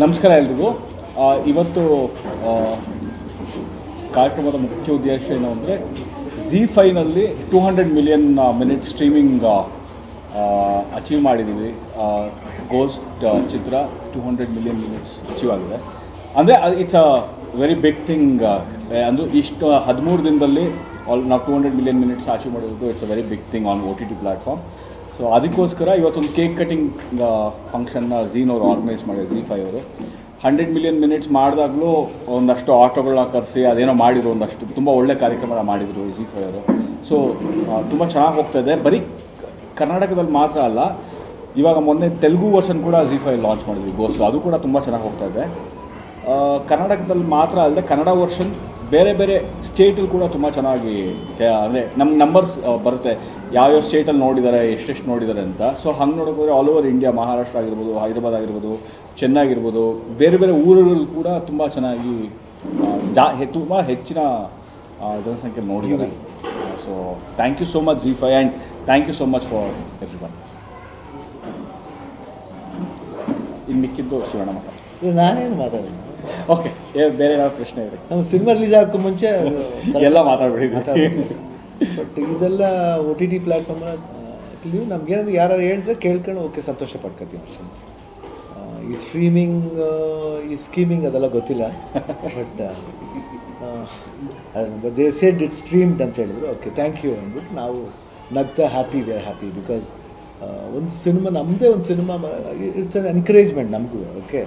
ನಮಸ್ಕಾರ ಎಲ್ರಿಗೂ. ಇವತ್ತು ಕಾರ್ಯಕ್ರಮದ ಮುಖ್ಯ ಉದ್ದೇಶ ಏನು ಅಂದರೆ, Z5ನಲ್ಲಿ 200 ಮಿಲಿಯನ್ ಮಿನಿಟ್ ಸ್ಟ್ರೀಮಿಂಗ್ ಅಚೀವ್ ಮಾಡಿದ್ದೀವಿ. ಗೋಸ್ಟ್ ಚಿತ್ರ 200 ಮಿಲಿಯನ್ ಮಿನಿಟ್ಸ್ ಅಚೀವ್ ಆಗಿದೆ. ಅಂದರೆ it's a very big thing. ಅಂದರೆ ಇಷ್ಟು 13 ದಿನದಲ್ಲಿ ನಾವು 200 ಮಿಲಿಯನ್ ಮಿನಿಟ್ಸ್ ಅಚೀವ್ ಮಾಡೋದು it's a very big thing on OTT platform. So ಅದಕ್ಕೋಸ್ಕರ ಇವತ್ತೊಂದು ಕೇಕ್ ಕಟಿಂಗ್ ಫಂಕ್ಷನ್ನ ಝೀನವರು ಆರ್ಗನೈಸ್ ಮಾಡಿದ್ರು, Z5 ಅವರು. 100 ಮಿಲಿಯನ್ ಮಿನಿಟ್ಸ್ ಮಾಡಿದಾಗಲೂ ಒಂದಷ್ಟು ಆಟೋಗಳನ್ನ ಕರೆಸಿ ಅದೇನೋ ಮಾಡಿದರು, ಒಂದಷ್ಟು ತುಂಬ ಒಳ್ಳೆ ಕಾರ್ಯಕ್ರಮ ಮಾಡಿದರು Z5 ಅವರು. ಸೊ ತುಂಬ ಚೆನ್ನಾಗಿ ಹೋಗ್ತಾಯಿದೆ. ಬರೀ ಕರ್ನಾಟಕದಲ್ಲಿ ಮಾತ್ರ ಅಲ್ಲ, ಇವಾಗ ಮೊನ್ನೆ ತೆಲುಗು ವರ್ಷನ್ ಕೂಡ Z5 ಲಾಂಚ್ ಮಾಡಿದ್ವಿ ಗೋಸ್ಟ್, ಅದು ಕೂಡ ತುಂಬ ಚೆನ್ನಾಗಿ ಹೋಗ್ತಾಯಿದೆ. ಕರ್ನಾಟಕದಲ್ಲಿ ಮಾತ್ರ ಅಲ್ಲದೆ ಕನ್ನಡ ವರ್ಷನ್ ಬೇರೆ ಬೇರೆ ಸ್ಟೇಟಲ್ಲಿ ಕೂಡ ತುಂಬ ಚೆನ್ನಾಗಿ, ಅಂದರೆ ನಮ್ಮ ನಂಬರ್ಸ್ ಬರುತ್ತೆ ಯಾವ್ಯಾವ ಸ್ಟೇಟಲ್ಲಿ ನೋಡಿದ್ದಾರೆ, ಎಷ್ಟೆಷ್ಟು ನೋಡಿದ್ದಾರೆ ಅಂತ. ಸೊ ಹಂಗೆ ನೋಡೋಕ್ಕೋದ್ರೆ ಆಲ್ ಓವರ್ ಇಂಡಿಯಾ, ಮಹಾರಾಷ್ಟ್ರ ಆಗಿರ್ಬೋದು, ಹೈದರಾಬಾದ್ ಆಗಿರ್ಬೋದು, ಚೆನ್ನೈ ಆಗಿರ್ಬೋದು, ಬೇರೆ ಬೇರೆ ಊರುಗಳು ಕೂಡ ತುಂಬ ಚೆನ್ನಾಗಿ ತುಂಬ ಹೆಚ್ಚಿನ ಜನಸಂಖ್ಯೆ ನೋಡಿದ್ದಾರೆ. So thank you so much Z5 and thank you so much for everyone. ಇನ್ನು ಮಿಕ್ಕಿದ್ದು ಶಿವಣ್ಣ ಮಾತಾಡ್ತೀನಿ, ನಾನೇನು ಮಾತಾಡ್ತೀನಿ. ಓಕೆ, ಬೇರೆ ಯಾವ ಪ್ರಶ್ನೆ ಇದೆ? ನಾವು ಸಿನಿಮಾ ರಿಲೀಸ್ ಆಗೋಕ್ಕೂ ಮುಂಚೆ ಎಲ್ಲ ಮಾತಾಡ್ಬಿಡಿ. ಬಟ್ ಇದೆಲ್ಲ OTT ಪ್ಲ್ಯಾಟ್ಫಾರ್ಮಲ್ಲಿ ನಮ್ಗೇನಾದ್ರು ಯಾರು ಹೇಳಿದ್ರೆ ಕೇಳ್ಕೊಂಡು ಓಕೆ ಸಂತೋಷ ಪಡ್ಕೊತೀವಿ ಅಷ್ಟೇ. ಈ ಸ್ಟ್ರೀಮಿಂಗ್, ಈ ಸ್ಕೀಮಿಂಗ್ ಅದೆಲ್ಲ ಗೊತ್ತಿಲ್ಲ. But they said it streamed ಅಂತ ಹೇಳಿದ್ರು, ಓಕೆ ಥ್ಯಾಂಕ್ ಯು ಅಂದ್ಬಿಟ್ಟು ನಾವು ನಗ್ತಾ happy, we are happy. Because ಒಂದು ಸಿನಿಮಾ, ನಮ್ಮದೇ ಒಂದು ಸಿನಿಮಾ, ಇಟ್ಸ್ ಅನ್ ಎನ್ಕರೇಜ್ಮೆಂಟ್ ನಮಗೂ. ಓಕೆ,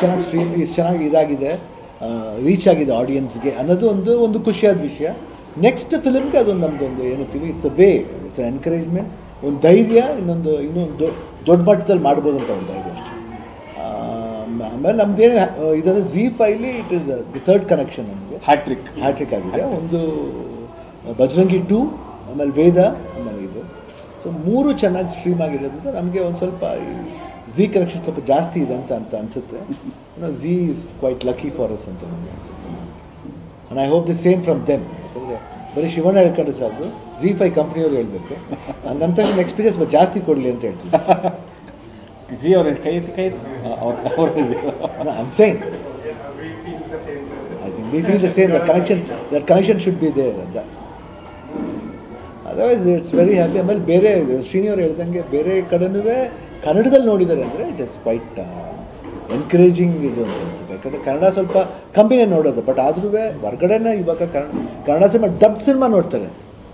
ಚೆನ್ನಾಗಿ ಸ್ಟ್ರೀಮ್, ಇಷ್ಟು ಚೆನ್ನಾಗಿ ಇದಾಗಿದೆ, ರೀಚ್ ಆಗಿದೆ ಆಡಿಯನ್ಸ್ಗೆ ಅನ್ನೋದು ಒಂದು ಖುಷಿಯಾದ ವಿಷಯ. ನೆಕ್ಸ್ಟ್ ಫಿಲಮ್ಗೆ ಅದೊಂದು ನಮಗೊಂದು ಏನುತ್ತೀವಿ, it's a way, it's a encouragement, ಒಂದು ಧೈರ್ಯ, ಇನ್ನೊಂದು ದೊಡ್ಡ ಮಟ್ಟದಲ್ಲಿ ಮಾಡ್ಬೋದು ಅಂತ ಒಂದು ಧೈರ್ಯ ಅಷ್ಟೇ. ಆಮೇಲೆ ನಮ್ಮದೇನು ಇದಾದರೆ Z5ಲಿ it is the third connection ನಮಗೆ. ಹ್ಯಾಟ್ರಿಕ್ ಆಗಿದೆ. ಒಂದು Bajrangi 2, ಆಮೇಲೆ ವೇದ, ಆಮೇಲೆ ಇದು. ಸೊ ಮೂರು ಚೆನ್ನಾಗಿ ಸ್ಟ್ರೀಮ್ ಆಗಿರೋದ್ರಿಂದ ನಮಗೆ ಒಂದು ಸ್ವಲ್ಪ Z ಕಲೆಕ್ಷನ್ ಸ್ವಲ್ಪ ಜಾಸ್ತಿ ಇದೆ ಅಂತ ಅನಿಸುತ್ತೆ. Z is quite lucky for us ಅಂತ ನನಗೆ ಅನಿಸುತ್ತೆ. And I hope the same from them. ಯಾಕಂದರೆ ಬರೀ ಶಿವಣ್ಣ ಹೇಳ್ಕೊಂಡ್ರೆ ಸಾಕು, Z5 ಕಂಪ್ನಿಯವ್ರು ಹೇಳಬೇಕು, ಹಂಗಂತ ನಿಮ್ಮ ಎಕ್ಸ್ಪೀರಿಯನ್ಸ್ ಸ್ವಲ್ಪ ಜಾಸ್ತಿ ಕೊಡಲಿ ಅಂತ ಹೇಳ್ತೀನಿ. Z ಅವ್ರ ಕೈ ಅನ್ಸೈನ್ I think we feel the same, that connection should be there ಅಂತ. Otherwise it's very happy. ಆಮೇಲೆ ಬೇರೆ ಶ್ರೀನಿಯವ್ರು ಹೇಳ್ದಂಗೆ ಬೇರೆ ಕಡೆನೂ ಕನ್ನಡದಲ್ಲಿ ನೋಡಿದ್ದಾರೆ ಅಂದರೆ ಇಟ್ ಇಸ್ ಕ್ವೈಟ್ ಎನ್ಕರೇಜಿಂಗ್ ಇದು ಅಂತ ಅನಿಸುತ್ತೆ. ಯಾಕಂದರೆ ಕನ್ನಡ ಸ್ವಲ್ಪ ಕಮ್ಮಿನೇ ನೋಡೋದು, ಬಟ್ ಆದ್ರೂ ಹೊರಗಡೆನೇ ಇವಾಗ ಕನ್ನಡ ಸಿನಿಮಾ, ಡಬ್ ಸಿನಿಮಾ ನೋಡ್ತಾರೆ,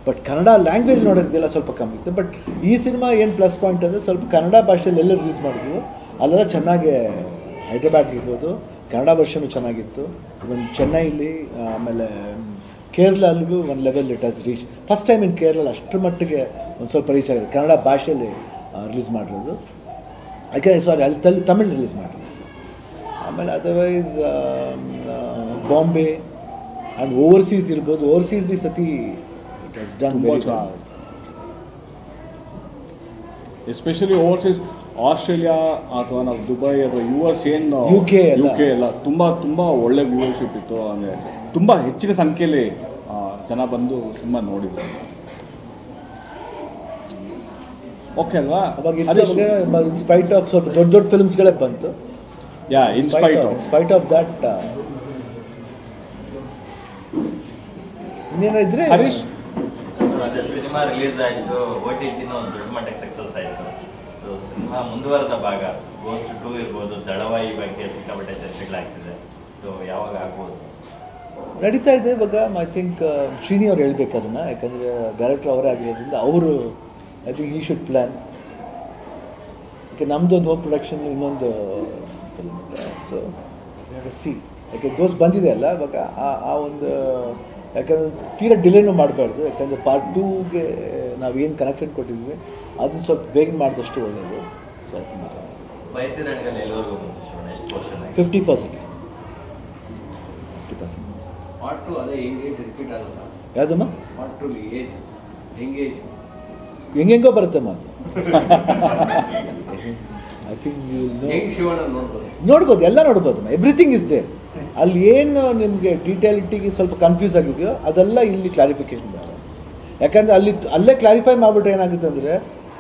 ಬಟ್ ಕನ್ನಡ ಲ್ಯಾಂಗ್ವೇಜ್ ನೋಡೋದಿದೆಲ್ಲ ಸ್ವಲ್ಪ ಕಮ್ಮಿ ಇತ್ತು. ಬಟ್ ಈ ಸಿನಿಮಾ ಏನು ಪ್ಲಸ್ ಪಾಯಿಂಟ್ ಅಂದರೆ ಸ್ವಲ್ಪ ಕನ್ನಡ ಭಾಷೆಯಲ್ಲಿ ಎಲ್ಲ ರಿಲೀಸ್ ಮಾಡಿದ್ವಿ, ಅಲ್ಲೆಲ್ಲ ಚೆನ್ನಾಗೆ ಹೈದ್ರಾಬಾದ್ ಇರ್ಬೋದು, ಕನ್ನಡ ವರ್ಷನೂ ಚೆನ್ನಾಗಿತ್ತು. ಇವನ್ ಚೆನ್ನೈಲಿ, ಆಮೇಲೆ ಕೇರಳಲ್ಲೂ ಒಂದು level it as reach. First time in Kerala ಅಷ್ಟರ ಮಟ್ಟಿಗೆ ಒಂದು ಸ್ವಲ್ಪ ರೀಚ್ ಆಗಿದೆ ಕನ್ನಡ ಭಾಷೆಯಲ್ಲಿ ರಿಲೀಸ್ ಮಾಡಿರೋದು. ಯಾಕೆ ಸಾರಿ, ಅಲ್ಲಿ ತಮಿಳು ರಿಲೀಸ್ ಮಾಡಿರೋದು. ಆಮೇಲೆ ಅದರ್ವೈಸ್ ಬಾಂಬೆ ಆ್ಯಂಡ್ ಓವರ್ಸೀಸ್ ಇರ್ಬೋದು, ಓವರ್ಸೀಸ್ಲಿ ಸತಿ it has done very well, especially overseas Australia ಅಥವಾ ನಾವು ದುಬೈ ಅಥವಾ US ಏನು UK ಎಲ್ಲ ತುಂಬ ಒಳ್ಳೆ ವ್ಯೂವರ್ಶಿಪ್ ಇತ್ತು. ಅಂದರೆ ತುಂಬ ಹೆಚ್ಚಿನ ಸಂಖ್ಯೆಯಲ್ಲಿ ಜನ ಬಂದು ಸಿನಿಮಾ ನೋಡಿದ್ರು. ಓಕೆ ಅಲ್ವಾ? ಅವಾಗ ಇನ್ಸ್ಪೈಟ್ ಆಫ್ ಸ್ವಲ್ಪ ದೊಡ್ಡ ದೊಡ್ಡ ಫಿಲ್ಮ್ಸ್ಗಳೇ ಬಂತು. ಯಾ, ಇನ್ಸ್ಪೈಟ್ ಆಫ್ ದಟ್ ಇನ್ನೇನಿದ್ರೆ ಹರೀಶ್ ಸಿನಿಮಾ ರಿಲೀಸ್ ಆಯಿತು, OTTನ ಒಂದು ದೊಡ್ಡ ಮಟ್ಟಕ್ಕೆ ಸಕ್ಸಸ್ ಆಯಿತು. ಸಿನಿಮಾ ಮುಂದುವರೆದ ಭಾಗ ಗೋಸ್ಟ್ 2 ಇರ್ಬೋದು, ದಳವಾಯಿ ಬಗ್ಗೆ ಸಿಕ್ಕಾಪಟ್ಟೆ ಚರ್ಚೆಗಳಾಗ್ತಿದೆ. ಸೊ ಯಾವಾಗ ಆಗ್ಬೋದು? ನಡೀತಾ ಇದೆ ಇವಾಗ. ಐ ಥಿಂಕ್ ಶ್ರೀನಿ ಅವ್ರು ಹೇಳ್ಬೇಕು ಅದನ್ನು, ಯಾಕಂದರೆ ಡೈರೆಕ್ಟರ್ ಅವರೇ ಆಗಿರೋದ್ರಿಂದ ಅವರು ಐ ಥಿಂಕ್ ಈ ಶುಡ್ ಪ್ಲ್ಯಾನ್. ಯಾಕೆ ನಮ್ಮದೊಂದು ಹೋಮ್ ಪ್ರೊಡಕ್ಷನ್, ಇನ್ನೊಂದು ಫಿಲ್ಮ್ ಇದೆ. ಸೊ ಸಿ, ಯಾಕೆ ಗೋಸ್ಟ್ ಬಂದಿದೆ ಅಲ್ಲ ಇವಾಗ, ಆ ಒಂದು ಯಾಕಂದರೆ ತೀರಾ ಡಿಲೇನೂ ಮಾಡಬಾರ್ದು. ಯಾಕಂದರೆ ಪಾರ್ಟ್ 2ಗೆ ನಾವೇನು ಕನೆಕ್ಷನ್ ಕೊಟ್ಟಿದ್ವಿ ಅದನ್ನು ಸ್ವಲ್ಪ ಬೇಗ ಮಾಡಿದಷ್ಟು ಒಳ್ಳೆಯದು. So I think 50%. ಯಾವುದಮ್ಮ ಹೆಂಗೆಂಗೋ ಬರುತ್ತೆ ಮಾತು. ಐ ಥಿಂಕ್ ನೋಡ್ಬೋದು, ಎಲ್ಲ ನೋಡ್ಬೋದು, ಎವ್ರಿಥಿಂಗ್ ಇಸ್ ದೇರ್. ಅಲ್ಲಿ ಏನು ನಿಮಗೆ ಡೀಟೇಲಿಟಿಗೆ ಸ್ವಲ್ಪ ಕನ್ಫ್ಯೂಸ್ ಆಗಿದೆಯೋ ಅದೆಲ್ಲ ಇಲ್ಲಿ ಕ್ಲಾರಿಫಿಕೇಶನ್ ಬರುತ್ತೆ. ಯಾಕಂದರೆ ಅಲ್ಲೇ ಕ್ಲಾರಿಫೈ ಮಾಡಿಬಿಟ್ರೆ ಏನಾಗುತ್ತೆ ಅಂದರೆ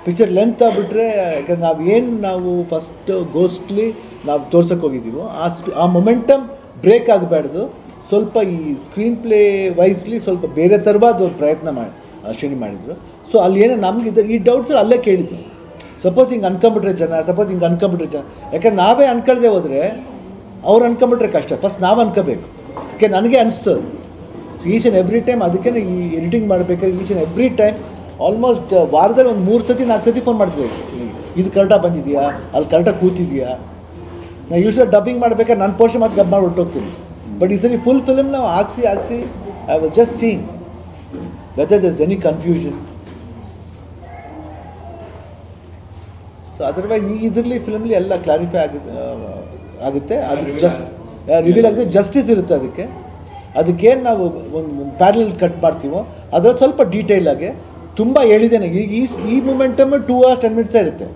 ಪಿಕ್ಚರ್ ಲೆಂತ್ ಆಗಿಬಿಟ್ರೆ ಯಾಕಂದ್ರೆ ನಾವೇನು ನಾವು ಫಸ್ಟ್ ಗೋಸ್ಟ್ಲಿ ನಾವು ತೋರ್ಸಕ್ಕೆ ಹೋಗಿದ್ದೀವೋ ಆ ಮೊಮೆಂಟಮ್ ಬ್ರೇಕ್ ಆಗಬಾರ್ದು. ಸ್ವಲ್ಪ ಈ ಸ್ಕ್ರೀನ್ ಪ್ಲೇ ವೈಸ್ಲಿ ಸ್ವಲ್ಪ ಬೇರೆ ಥರವಾದ ಒಂದು ಪ್ರಯತ್ನ ಮಾಡಿ ಶ್ರೇಣಿ ಮಾಡಿದರು. ಸೊ ಅಲ್ಲೇನೋ ನಮಗಿದ್ದ ಈ ಡೌಟ್ಸ್ ಅಲ್ಲೇ ಕೇಳಿದ್ವಿ. ಸಪೋಸ್ ಹಿಂಗೆ ಅನ್ಕೊಂಬಿಟ್ರೆ ಜನ ಯಾಕಂದ್ರೆ ನಾವೇ ಅನ್ಕೊಳ್ದೆ ಹೋದರೆ ಅವ್ರು ಅನ್ಕೊಂಬಿಟ್ರೆ ಕಷ್ಟ. ಫಸ್ಟ್ ನಾವು ಅನ್ಕೋಬೇಕು. ಯಾಕೆ ನನಗೆ ಅನಿಸ್ತದೆ ಈಚ್ ಆ್ಯಂಡ್ ಎವ್ರಿ ಟೈಮ್, ಅದಕ್ಕೆ ಈ ಎಡಿಟಿಂಗ್ ಮಾಡಬೇಕಾದ್ರೆ each and every time almost ವಾರದಲ್ಲಿ ಒಂದು 3 ಸತಿ 4 ಸತಿ ಫೋನ್ ಮಾಡ್ತಿದ್ದೆ, ಇದು ಕರೆಕ್ಟಾಗಿ ಬಂದಿದೆಯಾ, ಅಲ್ಲಿ ಕರೆಕ್ಟಾಗಿ ಕೂತಿದೆಯಾ. ನಾನು ಯೂಶ್ ಡಬ್ಬಿಂಗ್ ಮಾಡಬೇಕಾದ್ರೆ ನನ್ನ ಪೋರ್ಷನ್ ಮಾತ್ರ ಡಬ್ ಮಾಡಿ ಹೊರಟೋಗ್ತೀನಿ. ಬಟ್ ಈ ಸರಿ ಫುಲ್ ಫಿಲಮ್ ನಾವು ಹಾಕ್ಸಿ I was just seeing whether there is any confusion. So otherwise ಇದರಲ್ಲಿ ಫಿಲಮ್ಲಿ ಎಲ್ಲ ಕ್ಲಾರಿಫೈ ಆಗುತ್ತೆ. ಅದಕ್ಕೆ ಜಸ್ಟ್ ರಿವೀಲ್ ಆಗುತ್ತೆ, ಜಸ್ಟಿಸ್ ಇರುತ್ತೆ. ಅದಕ್ಕೇನು ನಾವು ಒಂದು ಪ್ಯಾರಲ್ ಕಟ್ ಮಾಡ್ತೀವೋ ಅದರ ಸ್ವಲ್ಪ ಡೀಟೇಲಾಗೆ ತುಂಬ ಹೇಳಿದೆ. ನನಗೆ ಈ ಈ ಮೂಮೆಂಟಮ್ 2 hours 10 minutes ಇರುತ್ತೆ.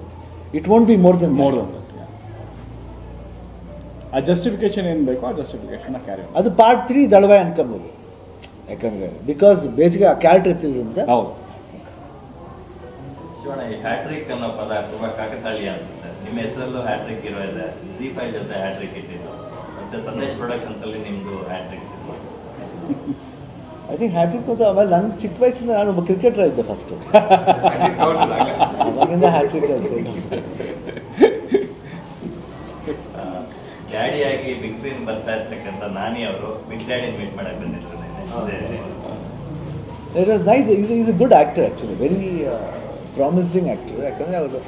It won't be more than ಆ ಜಸ್ಟಿಫಿಕೇಶನ್ ಏನು ಬೇಕೋ ಆ ಜಸ್ಟಿಫಿಕೇಶನ್ನ ಕ್ಯಾರಿ. ಅದು ಪಾರ್ಟ್ 3 ದಳವಾಯ ಅನ್ಕೊಂಬೋದು. ಯಾಕಂದರೆ ಬಿಕಾಸ್ ಬೇಸಿಗೆ ಆ ಕ್ಯಾರೆಕ್ಟರ್ ಇರ್ತಿದ್ರಿಂದ. ಹೌದು. ಶಿವಣ್ಣ, ಈ ಹ್ಯಾಟ್ರಿಕ್ ಅನ್ನೋ ಪದ ತುಂಬ ಕಾಕತಾಳೀಯ ಅನಿಸುತ್ತೆ. ನಿಮ್ಮ ಹೆಸರಲ್ಲೂ ಹ್ಯಾಟ್ರಿಕ್ ಇರೋ ಇದೆ, Z5 ಜೊತೆ ಹ್ಯಾಟ್ರಿಕ್ ಇಟ್ಟಿದ್ದು, ಮತ್ತು ಸಂದೇಶ್ ಪ್ರೊಡಕ್ಷನ್ಸಲ್ಲಿ ನಿಮ್ಮದು hat trick cinema. I think hat trick ಅಂತ ಆಮೇಲೆ ನನ್ನ ಚಿಕ್ಕ ವಯಸ್ಸಿಂದ ನಾನು ಒಬ್ಬ ಕ್ರಿಕೆಟರ್ ಇದ್ದೆ ಫಸ್ಟು. ಅವಾಗಿಂದ ಹ್ಯಾಟ್ರಿಕ್ ಡ್ಯಾಡಿಯಾಗಿ ಬಿಗ್ ಸ್ಕ್ರೀನ್ ಬರ್ತಾ ಇರ್ತಕ್ಕಂಥ ನಾನಿ ಅವರು ಬಿಗ್ ಡ್ಯಾಡಿನ ಮೀಟ್ ಮಾಡಕ್ಕೆ ಬಂದಿದ್ರು. It was nice. Is a good actor actually, very promising actor. ಯಾಕಂದರೆ ಅವರು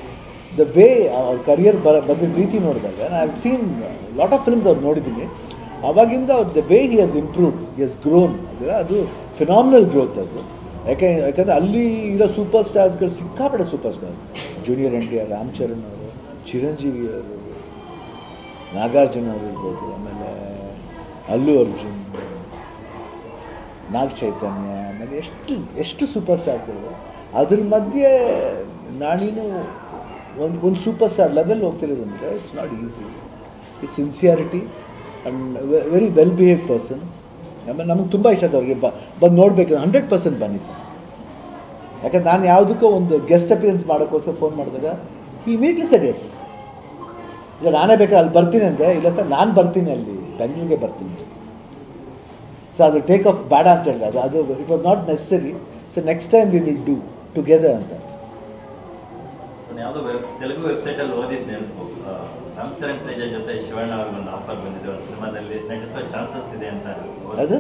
ದ ವೇ ಅವ್ರ ಕರಿಯರ್ ಬಂದಿದ್ದ ರೀತಿ ನೋಡಿದಾಗ ನಾನು I have seen lot of films ಅವ್ರು ನೋಡಿದ್ದೀನಿ. ಆವಾಗಿಂದ ಅವ್ರ the way he has improved, he has grown, ಅದು ಫಿನಾಮಿನಲ್ ಗ್ರೋತ್. ಅದು ಯಾಕಂದರೆ ಅಲ್ಲಿ ಇರೋ ಸೂಪರ್ ಸ್ಟಾರ್ಸ್ಗಳು ಸಿಕ್ಕಾಪಟ್ಟೆ super star, junior NTR, Ram Charan ಅವರು, ಚಿರಂಜೀವಿ ಅವರು, ನಾಗಾರ್ಜುನ್ ಅವರು ಇರ್ಬೋದು, ಆಮೇಲೆ ಅಲ್ಲು ಅರ್ಜುನ್, ನಾಗ್ ಚೈತನ್ಯ, ಆಮೇಲೆ ಎಷ್ಟು ಸೂಪರ್ ಸ್ಟಾರ್ಸ್ಗಳು. ಅದ್ರ ಮಧ್ಯೆ ನಾನೇನು ಒಂದು ಸೂಪರ್ ಸ್ಟಾರ್ ಲೆವೆಲ್ ಹೋಗ್ತಿರೋದಂದರೆ ಇಟ್ಸ್ ನಾಟ್ ಈಸಿ. ಈ sincerity and very well behaved person. ಆಮೇಲೆ ನಮಗೆ ತುಂಬ ಇಷ್ಟ ಆಯ್ತು ಅವ್ರಿಗೆ ಬಂದು ನೋಡಬೇಕು. 100% ಬನ್ನಿ ಸರ್. ಯಾಕಂದ್ರೆ ನಾನು ಯಾವುದಕ್ಕೂ ಒಂದು ಗೆಸ್ಟ್ ಅಪಿಯರೆನ್ಸ್ ಮಾಡೋಕ್ಕೋಸ್ಕರ ಫೋನ್ ಮಾಡಿದಾಗ ಹಿ ಇಮಿಡಿಯೇಟ್ಲಿ ಸೆಡ್ ಎಸ್. ಇಲ್ಲ ನಾನೇ ಬೇಕಾದ್ರೆ ಅಲ್ಲಿ ಬರ್ತೀನಿ ಅಂದರೆ, ಇಲ್ಲ ಸರ್ ನಾನು ಬರ್ತೀನಿ, ಅಲ್ಲಿ ಬೆಂಗಳೂರಿಗೆ ಬರ್ತೀನಿ. ಸೊ ಅದು ಟೇಕ್ ಆಫ್ ಬೇಡ ಅಂತ ಹೇಳಿದೆ. ಅದು it was not necessary. So next time we will do together ಅಂತ. ಯಾವುದೋ ತೆಲುಗು ವೆಬ್ಸೈಟಲ್ಲಿ ಓದಿದ್ದು ನೆನಪು, ರಾಮ್ ಚರಣ್ ತೇಜ ಜೊತೆ ಶಿವಣ್ಣ ಅವ್ರಿಗೆ ಒಂದು ಆಫರ್ ಬಂದಿದೆ, ಅವ್ರ ಸಿನಿಮಾದಲ್ಲಿ ನಟಿಸೋ ಚಾನ್ಸಸ್ ಇದೆ ಅಂತ. ಅದು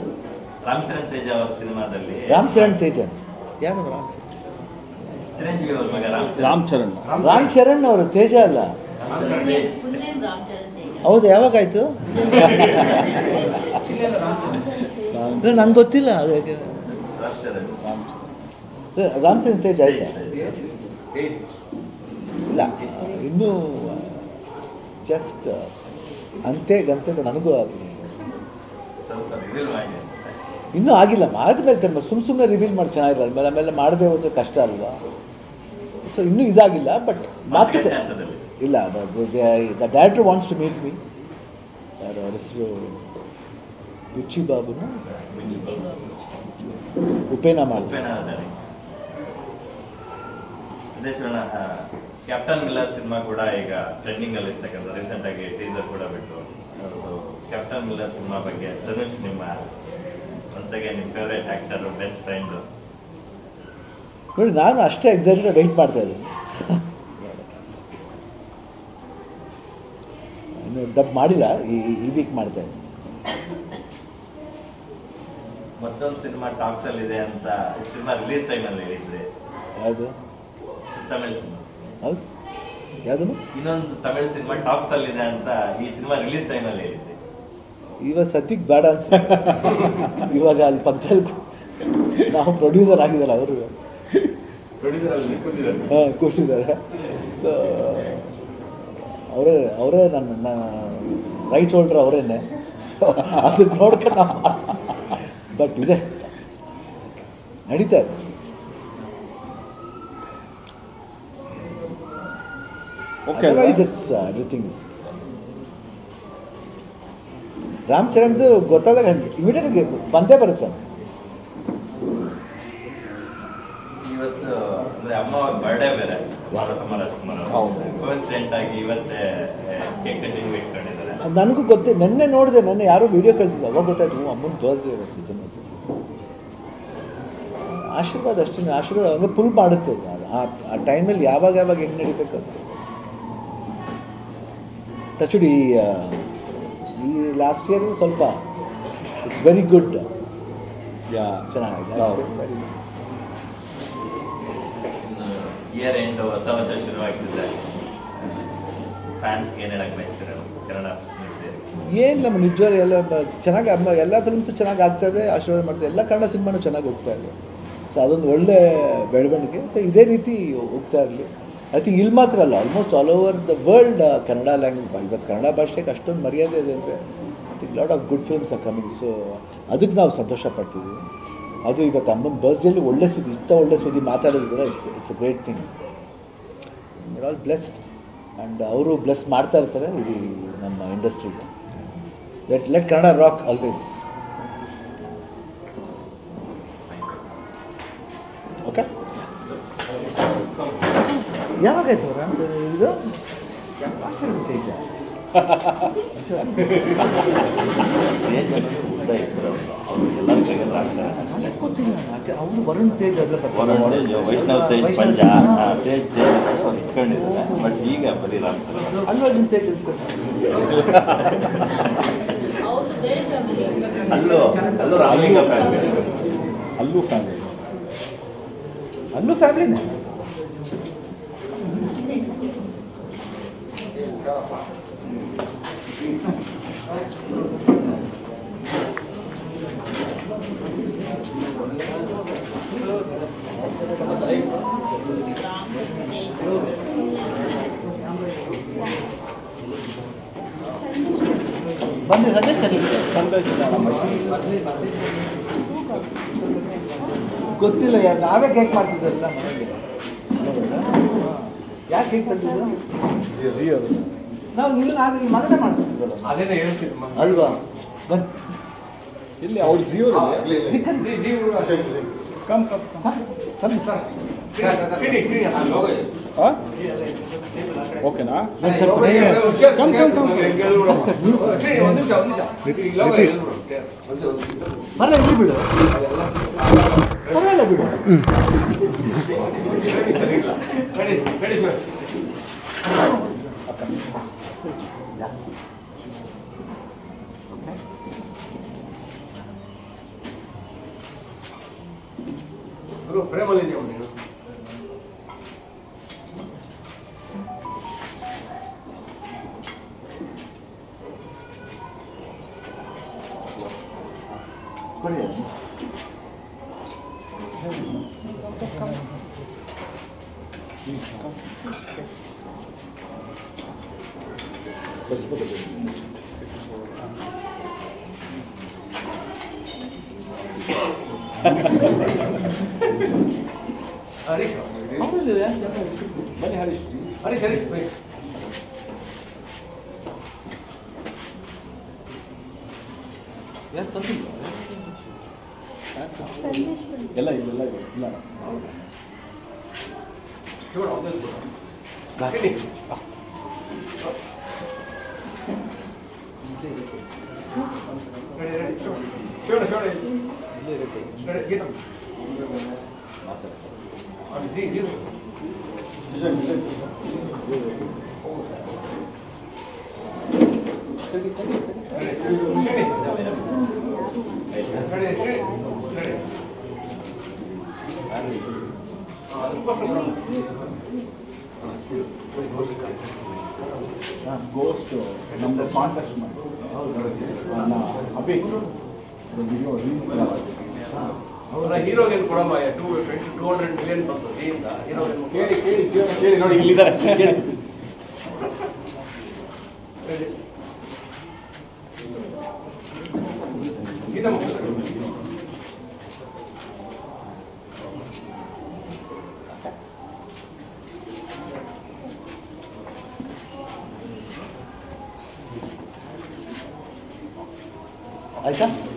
ರಾಮ್ ಚರಣ್ ತೇಜ ಅವ್ರ ಸಿನಿಮಾದಲ್ಲಿ, ರಾಮ್ ಚರಣ್ ತೇಜ ಯಾರು? ರಾಮ್ ಚರಣ್ ಚಿರಂಜೀವಿ ಅವ್ರ ಮಗ ರಾಮ್ ಚರಣ್ ಅವರು ತೇಜ ಅಲ್ಲ. ಹೌದು, ಯಾವಾಗಾಯ್ತು ನಂಗೆ ಗೊತ್ತಿಲ್ಲ. ಅದು ರಾಮ್ ಚರಣ್ ತೇಜ್ ಆಯ್ತಾ? ಇಲ್ಲ, ಇನ್ನೂ ಜಸ್ಟ್ ಅಂತೆಗಂತೆ ನನಗೂ ಆಗಿಲ್ಲ, ಇನ್ನೂ ಆಗಿಲ್ಲ. ಆದ್ಮೇಲೆ ತಮ್ಮ ಸುಮ್ಮನೆ ರಿವೀಲ್ ಮಾಡಿ ಚೆನ್ನಾಗಿಲ್ಲ. ಆಮೇಲೆ ಮಾಡದೆ ಹೋದ್ರೆ ಕಷ್ಟ ಅಲ್ವಾ? ಸೊ ಇನ್ನೂ ಇದಾಗಿಲ್ಲ. ಬಟ್ ಮಾತುಕತೆ ಇಲ್ಲ. The director wants to meet me. ಯಾರು ಅವ್ರ ಹೆಸರು? ರುಚಿ ಬಾಬುನ ಉಪೇನ ಮಾಡಿ. ಅದೇ ಶಿವಣ್ಣ, ಕ್ಯಾಪ್ಟನ್ ಮಿಲ್ಲರ್ ಸಿನಿಮಾ ಕೂಡ ಈಗ ಟ್ರೆಂಡಿಂಗ್ ಅಲ್ಲಿ ಇರ್ತಕ್ಕಂಥ, ರೀಸೆಂಟ್ ಆಗಿ ಟೀಸರ್ ಕೂಡ ಬಿಟ್ಟು. ಕ್ಯಾಪ್ಟನ್ ಮಿಲ್ಲರ್ ಸಿನಿಮಾ ಬಗ್ಗೆ ಧನುಷ್ ನಿಮ್ಮ ಒಂದ್ಸಗೆ ನಿಮ್ಮ ಫೇವ್ರೇಟ್ ಆಕ್ಟರು, ಬೆಸ್ಟ್ ಫ್ರೆಂಡು. ನೋಡಿ, ನಾನು ಅಷ್ಟೇ ಎಕ್ಸೈಟೆಡ್ ವೆಯ್ಟ್ ಮಾಡ್ತಾ ಇದ್ದೀನಿ. ಡಬ್ ಮಾಡಿಲ್ಲ, ಈ ವೀಕ್ ಮಾಡ್ತಾ ಇದ್ದೀನಿ. ಮತ್ತೊಂದು ಸಿನಿಮಾ ಟಾಕ್ಸ್ ಅಲ್ಲಿ ಇದೆ ಅಂತ ಸಿನಿಮಾ ರಿಲೀಸ್ ಟೈಮ್ ಅಲ್ಲಿ ಹೇಳಿದ್ರೆ, ಯಾವುದು ತಮಿಳ್ ಸಿನಿಮಾ? ಹೌದು, ಯಾವುದು? ಇನ್ನೊಂದು ತಮಿಳ್ ಸಿನಿಮಾ ಟಾಕ್ಸ್ ಅಲ್ಲಿ ಇದೆ ಅಂತ ಈ ಸಿನಿಮಾ ರಿಲೀಸ್ ಟೈಮ್ ಅಲ್ಲಿ ಹೇಳಿದ್ದೆ. ಇವಾಗ ಸದ್ಯಕ್ಕೆ ಬೇಡ ಅಂತ, ಇವಾಗ ಅಲ್ಲಿ ಪಕ್ಕದಲ್ಲಿ ನಾವು ಪ್ರೊಡ್ಯೂಸರ್ ಆಗಿದ್ದಾರೆ, ಅವರು ಪ್ರೊಡ್ಯೂಸರ್ ಅಲ್ಲಿ ಕೂತಿದ್ದಾರೆ. ಸೊ ಅವರೇ ನನ್ನ ರೈಟ್ ಹೋಲ್ಡ್ರ್ ಅವರೇನೆ. ಸೊ ಅದು ನೋಡ್ಕೊಂಡು ಬಟ್ ಇದೆ, ನಡೀತಾ ಇದೆ. ಎವ್ರಿಥಿಂಗ್ ಇಸ್ ರಾಮ್ ಚರಣ್ದು ಗೊತ್ತಾದಾಗ ಇಮಿಡಿಯೇಟ್ ಆಗಿ ಬಂದೇ ಬರುತ್ತೆ. ಇವತ್ತು ಅಂದ್ರೆ ಅಮ್ಮ ಬರ್ಡೇ ಬೇರೆ. ನನಗೂ ಗೊತ್ತೇ, ನೆನ್ನೆ ನೋಡಿದೆ, ನೆನ್ನೆ ಯಾರೋ ವಿಡಿಯೋ ಕಳಿಸಿದ್ರು, ಅವಾಗ ಗೊತ್ತಾಯ್ತು ಅಮ್ಮನ ಬರ್ತ್ಡೇ ಇರೋದು. ಆಶೀರ್ವಾದ ಅಷ್ಟೇ, ಆಶೀರ್ವಾದ ಹಂಗೆ ಫುಲ್ ಮಾಡುತ್ತೆ ಆ ಟೈಮಲ್ಲಿ. ಯಾವಾಗ ಹೆಂಗೆ ನಡಿಬೇಕಂತ ಟಚುಡಿ ಈ ಲಾಸ್ಟ್ ಇಯರ್ ಸ್ವಲ್ಪ ಇಟ್ಸ್ ವೆರಿ ಗುಡ್, ಚೆನ್ನಾಗಿದೆ. ಇಯರ್ ಎಂಡ್ ಹೊಸ ವರ್ಷ ಶುರುವಾಗ್ತಿದೆ, ಫ್ಯಾನ್ಸ್ಗೆ ಏನು ಹೇಳಕ್ಕೆ ಬಯಸ್ತೀರ? ಕನ್ನಡ ಏನಿಲ್ಲ, ನಿಜವಾಗ್ಲೂ ಎಲ್ಲ ಚೆನ್ನಾಗಿ, ಎಲ್ಲ ಫಿಲ್ಮ್ಸು ಚೆನ್ನಾಗಿ ಆಗ್ತಾಯಿದೆ, ಆಶೀರ್ವಾದ ಮಾಡ್ತಾರೆ, ಎಲ್ಲ ಕನ್ನಡ ಸಿನಿಮಾನು ಚೆನ್ನಾಗಿ ಹೋಗ್ತಾ ಇದೆ. ಸೊ ಅದೊಂದು ಒಳ್ಳೆ ಬೆಳವಣಿಗೆ. ಸೊ ಇದೇ ರೀತಿ ಹೋಗ್ತಾ ಇರಲಿ. ಐ ಥಿಂಕ್ ಇಲ್ಲಿ ಮಾತ್ರ ಅಲ್ಲ, almost all over the world Kannada language, ಇವತ್ತು ಕನ್ನಡ ಭಾಷೆಗೆ ಅಷ್ಟೊಂದು ಮರ್ಯಾದೆ ಇದೆ ಅಂದರೆ I think lot of good films are coming. So ಅದಕ್ಕೆ ನಾವು ಸಂತೋಷ ಪಡ್ತಿದ್ದೀವಿ. ಅದು ಇವತ್ತು ಅಮ್ಮನ ಬರ್ತ್ಡೇಲಿ ಒಳ್ಳೆ ಸುದ್ದಿ, ಇಂಥ ಒಳ್ಳೆ ಸುದ್ದಿ ಮಾತಾಡೋದು ಕೂಡ it's a great thing. We're all blessed and ಅವರು ಬ್ಲೆಸ್ ಮಾಡ್ತಾ ಇರ್ತಾರೆ ಇಡೀ ನಮ್ಮ ಇಂಡಸ್ಟ್ರಿಗೆ. Let Kannada rock always. Okay, ಯಾವಾಗಾಯ್ತು ಇದು? ಅವರು ವರುಣ್ ತೇಜ್ ಅಲ್ಲೂ ತೇಜ್ ಅಲ್ಲೂ ಫ್ಯಾಮಿಲಿನೇ. ಬಂದಿರೋದೇ ಗೊತ್ತಿಲ್ಲ, ಯಾರು ನಾವೇ ಕೇಕ್ ಮಾಡ್ತಿದ್ದಲ್ಲ ಮನೆಗೆ. ಯಾಕೆ ಕೇಕ್ ತಂದಿದ್ರು? ನಾವು ಇಲ್ಲಿ ಇಲ್ಲಿ ಮಗನೇ ಮಾಡ್ತಿದ್ವಲ್ಲ, ಅದೇನೇ ಹೇಳ್ತಿದ್ಮ ಅಲ್ವಾ? ಬನ್ನಿ ಇಲ್ಲಿ, ಅವ್ರ ಜಿಯೋ ಕಮ್ ಕಮ್ಮಿ ಸರ್. ಓಕೆನಾ? ಪರವಾಗಿಲ್ಲ ಬಿಡು, ಪರವಾಗಿಲ್ಲ ಬಿಡು. ಪ್ರೇಮಲಿಂಗ ಆಯ್ತಾ?